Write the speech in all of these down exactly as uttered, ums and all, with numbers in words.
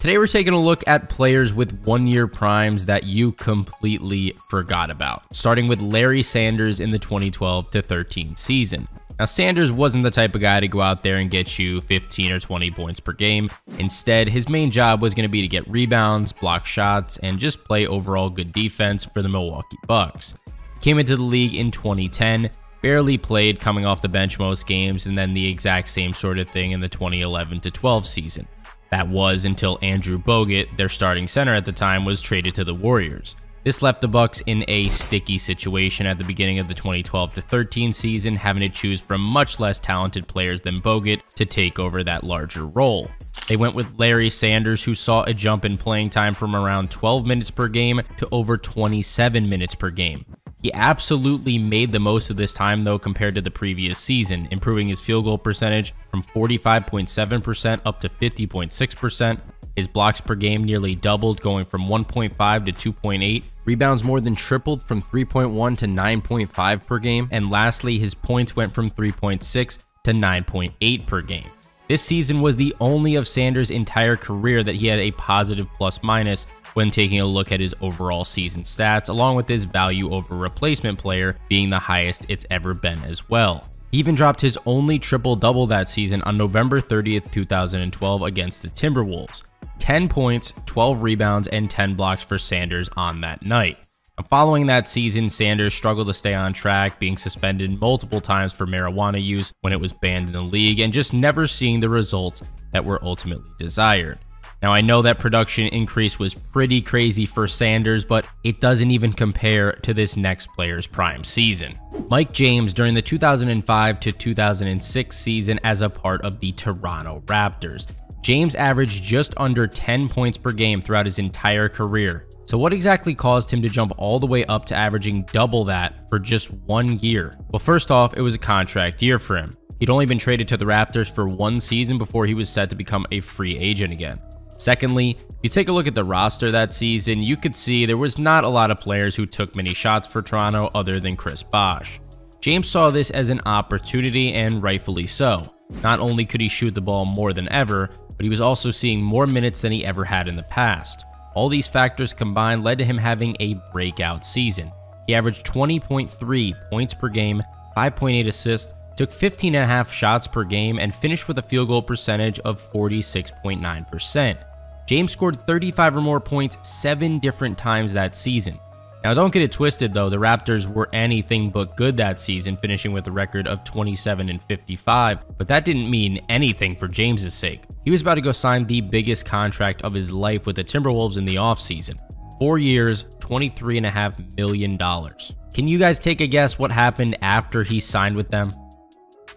Today we're taking a look at players with one-year primes that you completely forgot about, starting with Larry Sanders in the twenty twelve to thirteen season. Now, Sanders wasn't the type of guy to go out there and get you fifteen or twenty points per game. Instead, his main job was going to be to get rebounds, block shots, and just play overall good defense for the Milwaukee Bucks. Came into the league in twenty ten, barely played, coming off the bench most games, and then the exact same sort of thing in the twenty eleven to twelve season. That was until Andrew Bogut, their starting center at the time, was traded to the Warriors. This left the Bucks in a sticky situation at the beginning of the twenty twelve to thirteen season, having to choose from much less talented players than Bogut to take over that larger role. They went with Larry Sanders, who saw a jump in playing time from around twelve minutes per game to over twenty-seven minutes per game. He absolutely made the most of this time though compared to the previous season, improving his field goal percentage from forty-five point seven percent up to fifty point six percent. His blocks per game nearly doubled, going from one point five to two point eight. Rebounds more than tripled from three point one to nine point five per game. And lastly, his points went from three point six to nine point eight per game. This season was the only of Sanders' entire career that he had a positive plus minus when taking a look at his overall season stats, along with his value over replacement player being the highest it's ever been as well. He even dropped his only triple-double that season on November thirtieth, two thousand twelve against the Timberwolves. ten points, twelve rebounds, and ten blocks for Sanders on that night. And following that season, Sanders struggled to stay on track, being suspended multiple times for marijuana use when it was banned in the league, and just never seeing the results that were ultimately desired. Now, I know that production increase was pretty crazy for Sanders, but it doesn't even compare to this next player's prime season. Mike James during the two thousand five to two thousand six season as a part of the Toronto Raptors. James averaged just under ten points per game throughout his entire career. So what exactly caused him to jump all the way up to averaging double that for just one year? Well, first off, it was a contract year for him. He'd only been traded to the Raptors for one season before he was set to become a free agent again. Secondly, if you take a look at the roster that season, you could see there was not a lot of players who took many shots for Toronto other than Chris Bosch. James saw this as an opportunity, and rightfully so. Not only could he shoot the ball more than ever, but he was also seeing more minutes than he ever had in the past. All these factors combined led to him having a breakout season. He averaged twenty point three points per game, five point eight assists, took fifteen point five shots per game, and finished with a field goal percentage of forty-six point nine percent. James scored thirty-five or more points seven different times that season. Now, don't get it twisted though, the Raptors were anything but good that season, finishing with a record of twenty-seven and fifty-five, but that didn't mean anything for James's sake. He was about to go sign the biggest contract of his life with the Timberwolves in the offseason. Four years, twenty-three point five million dollars. Can you guys take a guess what happened after he signed with them?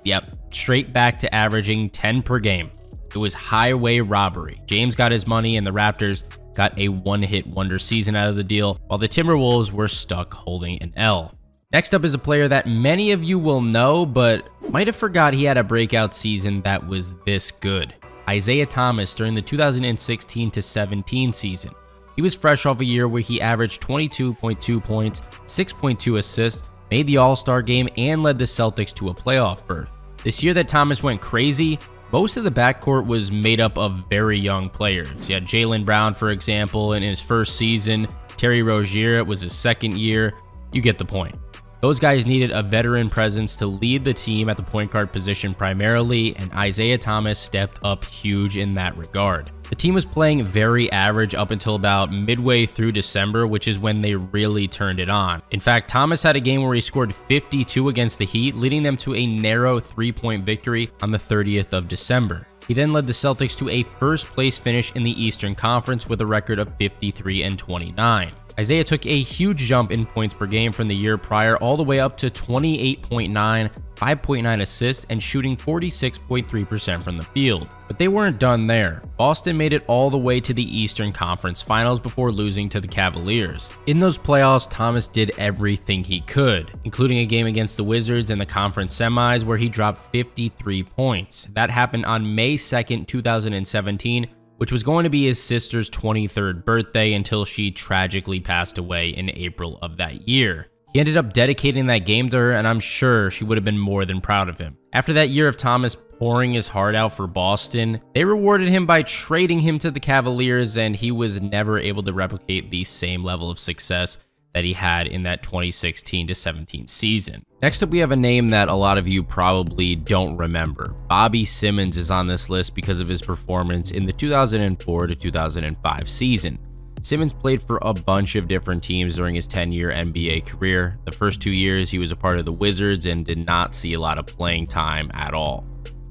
Yep, straight back to averaging ten per game. It was highway robbery. James got his money and the Raptors got a one-hit wonder season out of the deal, while the Timberwolves were stuck holding an L. Next up is a player that many of you will know, but might have forgot he had a breakout season that was this good. Isaiah Thomas during the two thousand sixteen to seventeen season. He was fresh off a year where he averaged twenty-two point two points, six point two assists, made the All-Star game, and led the Celtics to a playoff berth. This year that Thomas went crazy, most of the backcourt was made up of very young players. You had Jaylen Brown, for example, in his first season. Terry Rozier, it was his second year. You get the point. Those guys needed a veteran presence to lead the team at the point guard position primarily, and Isaiah Thomas stepped up huge in that regard. The team was playing very average up until about midway through December, which is when they really turned it on. In fact, Thomas had a game where he scored fifty-two against the Heat, leading them to a narrow three-point victory on the thirtieth of December. He then led the Celtics to a first-place finish in the Eastern Conference with a record of fifty-three and twenty-nine. Isaiah took a huge jump in points per game from the year prior all the way up to twenty-eight point nine, five point nine assists, and shooting forty-six point three percent from the field. But they weren't done there. Boston made it all the way to the Eastern Conference Finals before losing to the Cavaliers. In those playoffs, Thomas did everything he could, including a game against the Wizards in the conference semis where he dropped fifty-three points. That happened on May second, two thousand seventeen, which was going to be his sister's twenty-third birthday until she tragically passed away in April of that year. He ended up dedicating that game to her, and I'm sure she would have been more than proud of him. After that year of Thomas pouring his heart out for Boston. They rewarded him by trading him to the Cavaliers, and he was never able to replicate the same level of success that he had in that twenty sixteen to seventeen season. Next up, we have a name that a lot of you probably don't remember. Bobby Simmons is on this list because of his performance in the two thousand four to two thousand five season. Simmons played for a bunch of different teams during his ten-year N B A career. The first two years, he was a part of the Wizards and did not see a lot of playing time at all.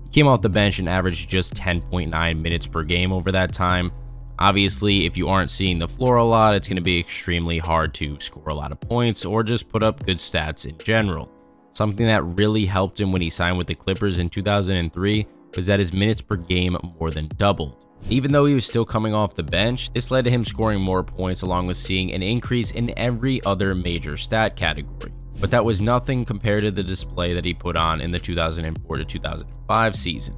He came off the bench and averaged just ten point nine minutes per game over that time. Obviously, if you aren't seeing the floor a lot, it's going to be extremely hard to score a lot of points or just put up good stats in general. Something that really helped him when he signed with the Clippers in two thousand three was that his minutes per game more than doubled. Even though he was still coming off the bench, this led to him scoring more points along with seeing an increase in every other major stat category. But that was nothing compared to the display that he put on in the two thousand four to two thousand five season.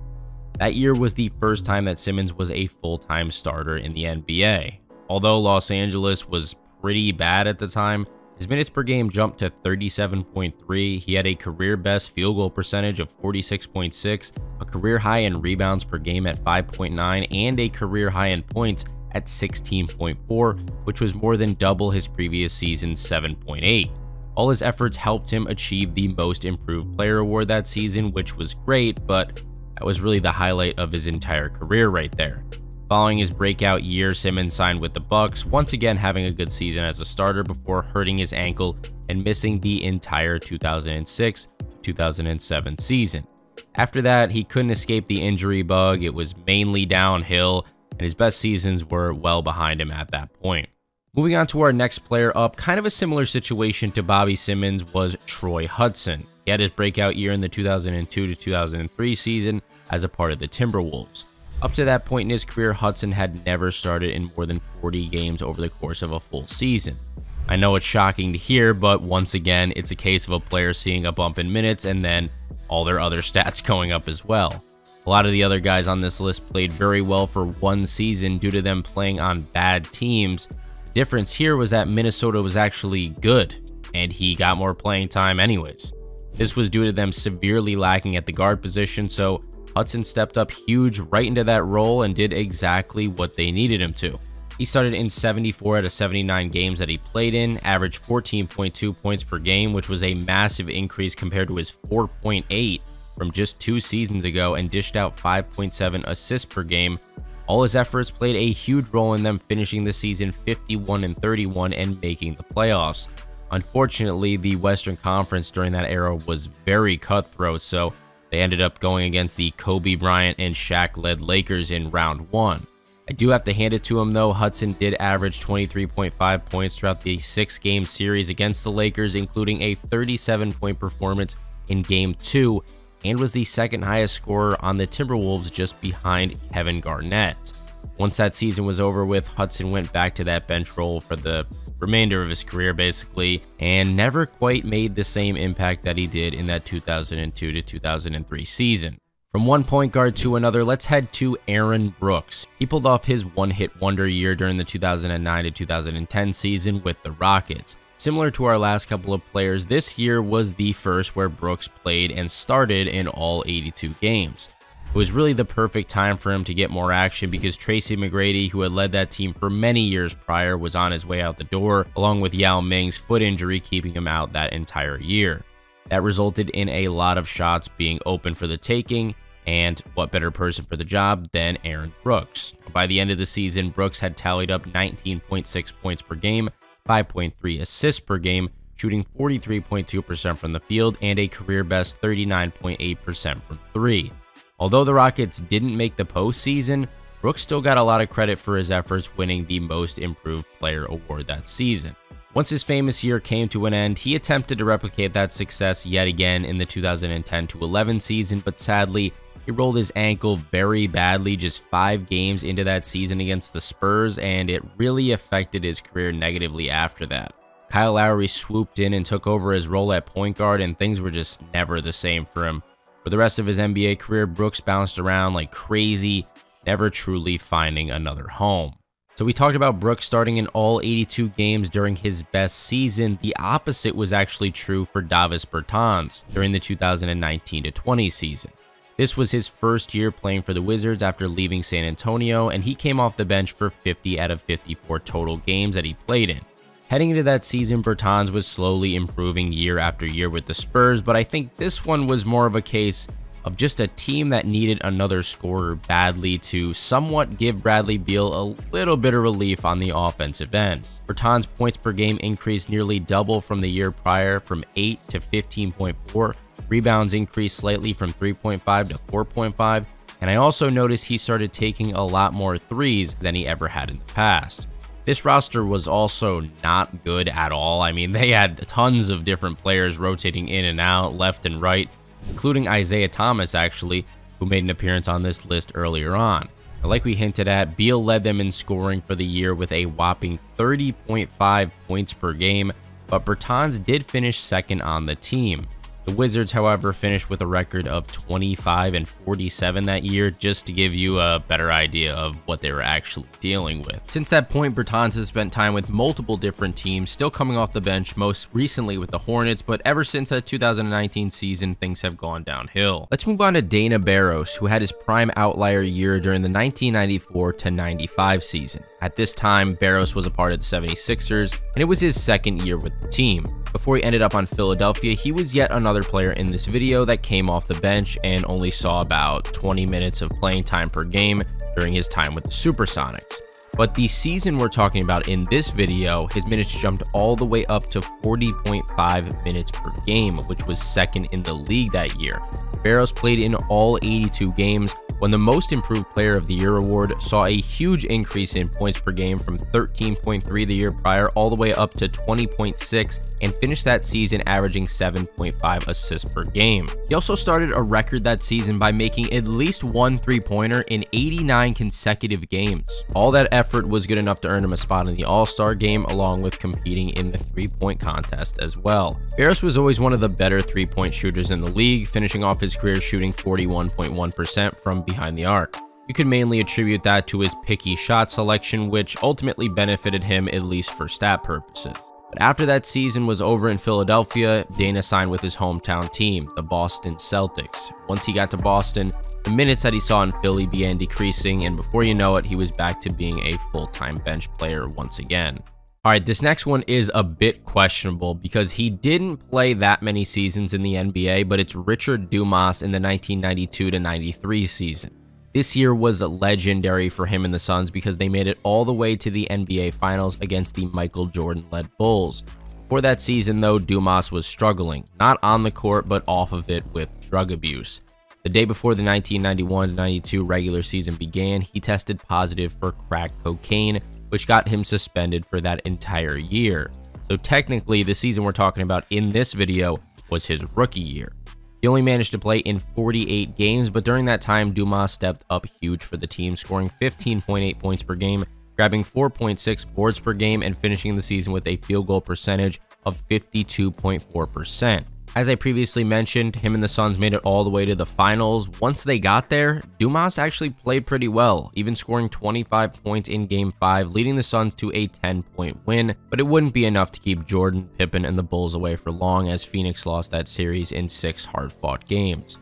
That year was the first time that Simmons was a full-time starter in the N B A. Although Los Angeles was pretty bad at the time, his minutes per game jumped to thirty-seven point three, he had a career-best field goal percentage of forty-six point six, a career high in rebounds per game at five point nine, and a career high in points at sixteen point four, which was more than double his previous season's seven point eight. All his efforts helped him achieve the Most Improved Player award that season, which was great, but that was really the highlight of his entire career right there. Following his breakout year, Simmons signed with the Bucks, once again having a good season as a starter before hurting his ankle and missing the entire two thousand six to two thousand seven season. After that, he couldn't escape the injury bug. It was mainly downhill, and his best seasons were well behind him at that point. Moving on to our next player up, kind of a similar situation to Bobby Simmons was Troy Hudson. He had his breakout year in the two thousand two to two thousand three season as a part of the Timberwolves. Up to that point in his career, Hudson had never started in more than forty games over the course of a full season. I know it's shocking to hear, but once again, it's a case of a player seeing a bump in minutes and then all their other stats going up as well. A lot of the other guys on this list played very well for one season due to them playing on bad teams. The difference here was that Minnesota was actually good, and he got more playing time anyways. This was due to them severely lacking at the guard position, so Hudson stepped up huge right into that role and did exactly what they needed him to. He started in seventy-four out of seventy-nine games that he played in, averaged fourteen point two points per game, which was a massive increase compared to his four point eight from just two seasons ago, and dished out five point seven assists per game. All his efforts played a huge role in them finishing the season fifty-one and thirty-one and making the playoffs. Unfortunately, the Western Conference during that era was very cutthroat, so they ended up going against the Kobe Bryant and Shaq-led Lakers in round one. I do have to hand it to him though, Hudson did average twenty-three point five points throughout the six-game series against the Lakers, including a thirty-seven point performance in game two, and was the second highest scorer on the Timberwolves just behind Kevin Garnett. Once that season was over with, Hudson went back to that bench role for the remainder of his career basically, and never quite made the same impact that he did in that two thousand two to two thousand three season. From one point guard to another, let's head to Aaron Brooks. He pulled off his one-hit wonder year during the two thousand nine to two thousand ten season with the Rockets. Similar to our last couple of players, this year was the first where Brooks played and started in all eighty-two games. It was really the perfect time for him to get more action because Tracy McGrady, who had led that team for many years prior, was on his way out the door, along with Yao Ming's foot injury keeping him out that entire year. That resulted in a lot of shots being open for the taking, and what better person for the job than Aaron Brooks. By the end of the season, Brooks had tallied up nineteen point six points per game, five point three assists per game, shooting forty-three point two percent from the field, and a career-best thirty-nine point eight percent from three. Although the Rockets didn't make the postseason, Brooks still got a lot of credit for his efforts winning the Most Improved Player award that season. Once his famous year came to an end, he attempted to replicate that success yet again in the two thousand ten to eleven season, but sadly, he rolled his ankle very badly just five games into that season against the Spurs, and it really affected his career negatively after that. Kyle Lowry swooped in and took over his role at point guard, and things were just never the same for him. For the rest of his N B A career, Brooks bounced around like crazy, never truly finding another home. So we talked about Brooks starting in all eighty-two games during his best season. The opposite was actually true for Davis Bertans during the two thousand nineteen to twenty season. This was his first year playing for the Wizards after leaving San Antonio, and he came off the bench for fifty out of fifty-four total games that he played in. Heading into that season, Bertans was slowly improving year after year with the Spurs, but I think this one was more of a case of just a team that needed another scorer badly to somewhat give Bradley Beal a little bit of relief on the offensive end. Bertans' points per game increased nearly double from the year prior, from eight to fifteen point four. Rebounds increased slightly from three point five to four point five, and I also noticed he started taking a lot more threes than he ever had in the past. This roster was also not good at all. I mean, they had tons of different players rotating in and out, left and right, including Isaiah Thomas, actually, who made an appearance on this list earlier on. Now, like we hinted at, Beal led them in scoring for the year with a whopping thirty point five points per game, but Bertans did finish second on the team. The Wizards, however, finished with a record of twenty-five and forty-seven that year, just to give you a better idea of what they were actually dealing with. Since that point, Bertans has spent time with multiple different teams, still coming off the bench, most recently with the Hornets, but ever since that two thousand nineteen season, things have gone downhill. Let's move on to Dana Barros, who had his prime outlier year during the nineteen ninety-four to ninety-five season. At this time, Barros was a part of the seventy-sixers, and it was his second year with the team. Before he ended up on Philadelphia, he was yet another player in this video that came off the bench and only saw about twenty minutes of playing time per game during his time with the Supersonics. But the season we're talking about in this video, his minutes jumped all the way up to forty point five minutes per game, which was second in the league that year. Barros played in all eighty-two games, won the Most Improved Player of the Year award, saw a huge increase in points per game from thirteen point three the year prior all the way up to twenty point six, and finished that season averaging seven point five assists per game. He also started a record that season by making at least one three-pointer in eighty-nine consecutive games. All that effort was good enough to earn him a spot in the All-Star game, along with competing in the three-point contest as well. Barros was always one of the better three-point shooters in the league, finishing off his career shooting forty-one point one percent from behind the arc. You could mainly attribute that to his picky shot selection, which ultimately benefited him, at least for stat purposes. But after that season was over in Philadelphia, Dana signed with his hometown team, the Boston Celtics. Once he got to Boston, the minutes that he saw in Philly began decreasing, and before you know it, he was back to being a full-time bench player once again. All right, this next one is a bit questionable because he didn't play that many seasons in the N B A, but it's Richard Dumas in the nineteen ninety-two to ninety-three season. This year was legendary for him and the Suns because they made it all the way to the N B A Finals against the Michael Jordan-led Bulls. Before that season, though, Dumas was struggling, not on the court, but off of it with drug abuse. The day before the nineteen ninety-one to ninety-two regular season began, he tested positive for crack cocaine, which got him suspended for that entire year. So technically, the season we're talking about in this video was his rookie year. He only managed to play in forty-eight games, but during that time, Dumas stepped up huge for the team, scoring fifteen point eight points per game, grabbing four point six boards per game, and finishing the season with a field goal percentage of fifty-two point four percent. As I previously mentioned, him and the Suns made it all the way to the finals. Once they got there, Dumas actually played pretty well, even scoring twenty-five points in game five, leading the Suns to a ten point win, but it wouldn't be enough to keep Jordan, Pippen, and the Bulls away for long, as Phoenix lost that series in six hard-fought games.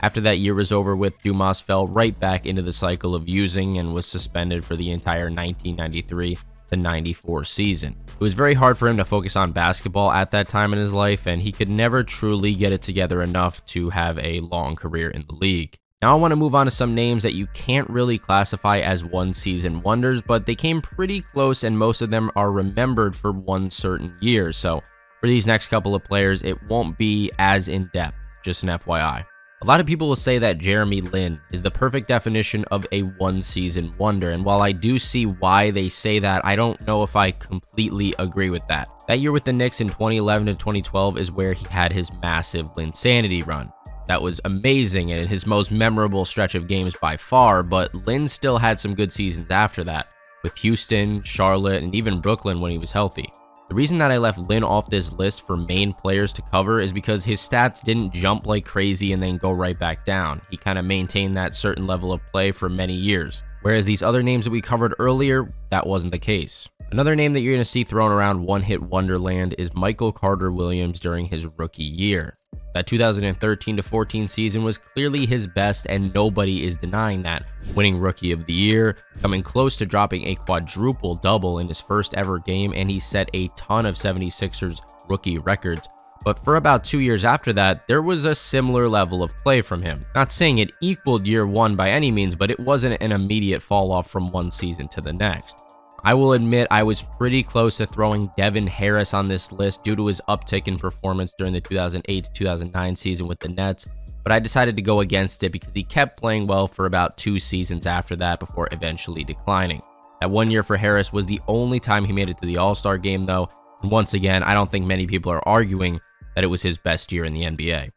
After that year was over with, Dumas fell right back into the cycle of using and was suspended for the entire nineteen ninety-three to ninety-four season. It was very hard for him to focus on basketball at that time in his life, and he could never truly get it together enough to have a long career in the league. Now I want to move on to some names that you can't really classify as one-season wonders, but they came pretty close, and most of them are remembered for one certain year. So for these next couple of players, it won't be as in-depth, just an F Y I. A lot of people will say that Jeremy Lin is the perfect definition of a one-season wonder, and while I do see why they say that, I don't know if I completely agree with that. That year with the Knicks in twenty eleven to twenty twelve is where he had his massive Linsanity run. That was amazing and his most memorable stretch of games by far, but Lin still had some good seasons after that, with Houston, Charlotte, and even Brooklyn when he was healthy. The reason that I left Lin off this list for main players to cover is because his stats didn't jump like crazy and then go right back down. He kind of maintained that certain level of play for many years, whereas these other names that we covered earlier, that wasn't the case. Another name that you're going to see thrown around one-hit wonderland is Michael Carter Williams during his rookie year. That two thousand thirteen to fourteen season was clearly his best, and nobody is denying that, winning Rookie of the Year, coming close to dropping a quadruple double in his first ever game, and he set a ton of seventy-sixers rookie records. But for about two years after that, there was a similar level of play from him. Not saying it equaled year one by any means, but it wasn't an immediate fall off from one season to the next. I will admit I was pretty close to throwing Devin Harris on this list due to his uptick in performance during the two thousand eight to two thousand nine season with the Nets, but I decided to go against it because he kept playing well for about two seasons after that before eventually declining. That one year for Harris was the only time he made it to the All-Star game though, and once again, I don't think many people are arguing that it was his best year in the N B A.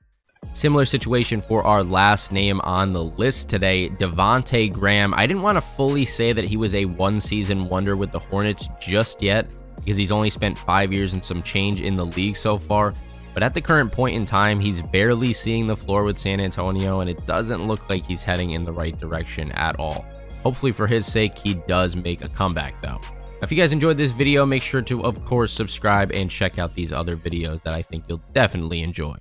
Similar situation for our last name on the list today, Devonte Graham. I didn't want to fully say that he was a one-season wonder with the Hornets just yet because he's only spent five years and some change in the league so far, but at the current point in time, he's barely seeing the floor with San Antonio, and it doesn't look like he's heading in the right direction at all. Hopefully for his sake, he does make a comeback though. If you guys enjoyed this video, make sure to, of course, subscribe and check out these other videos that I think you'll definitely enjoy.